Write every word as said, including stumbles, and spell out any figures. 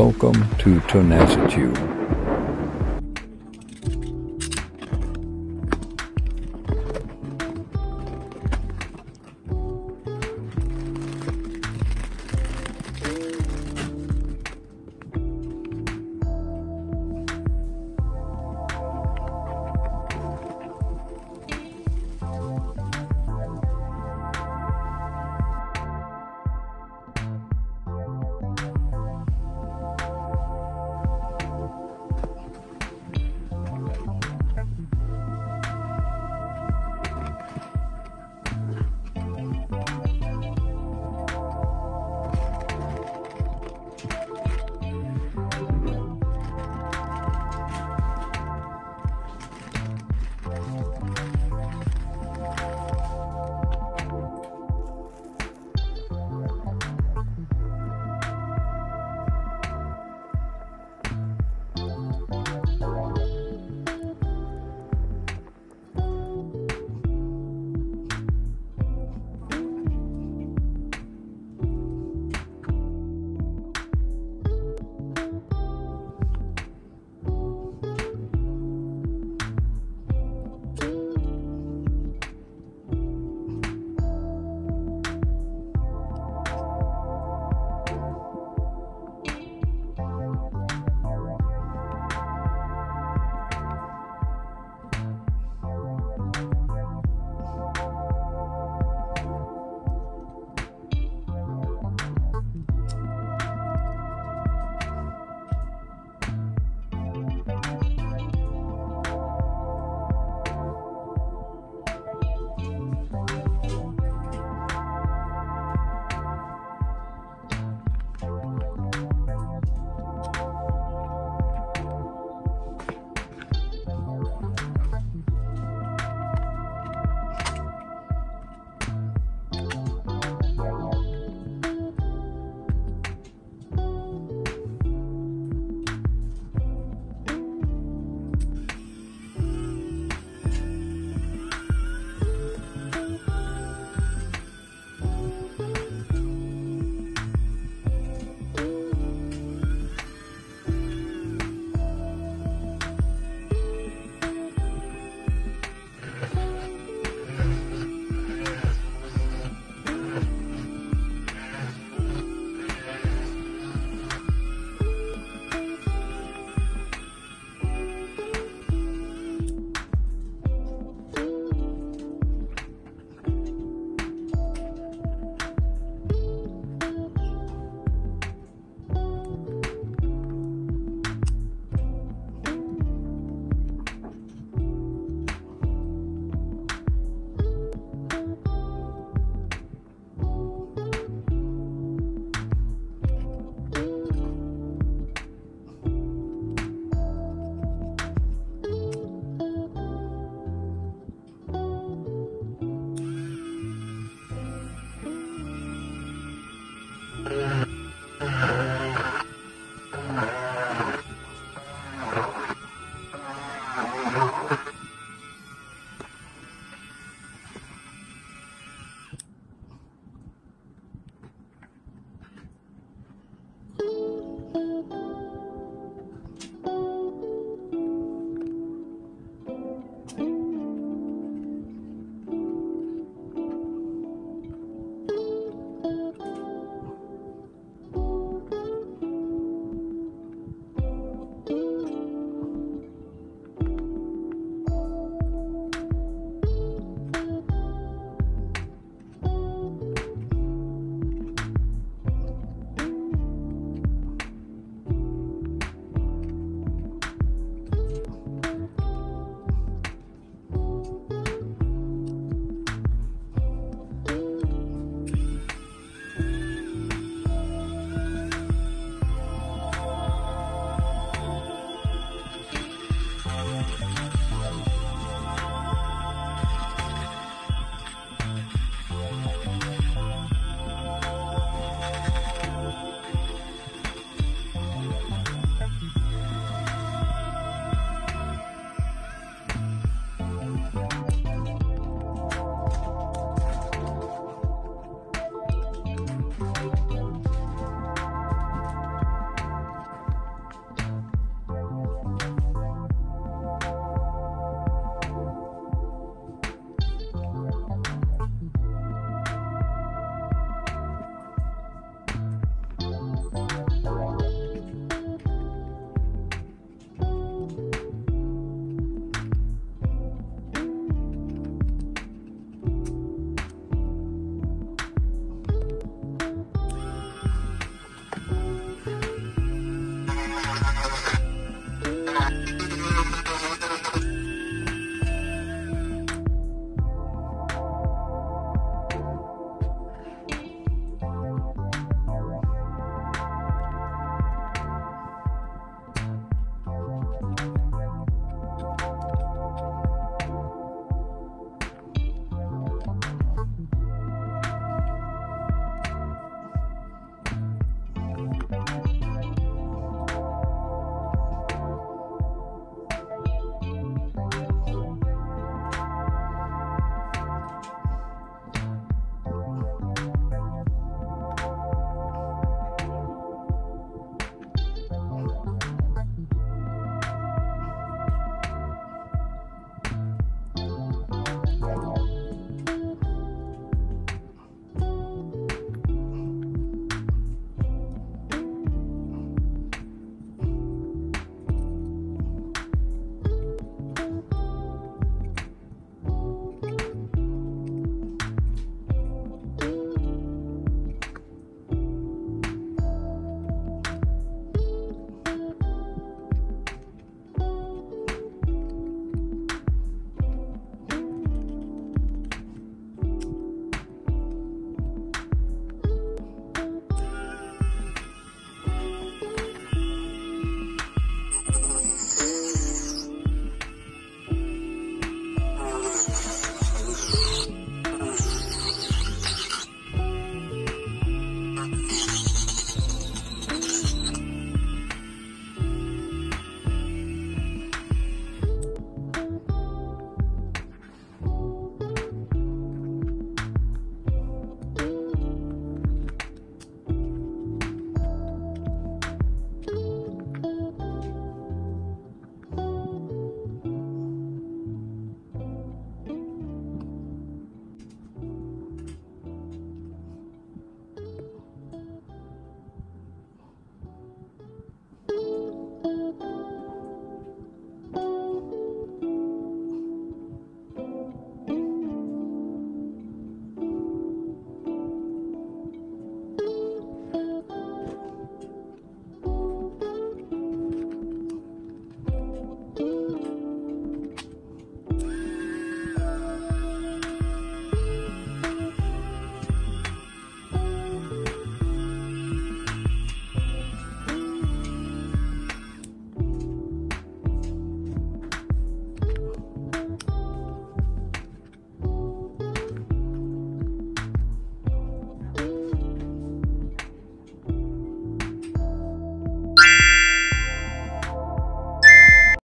Welcome to TonaziTube.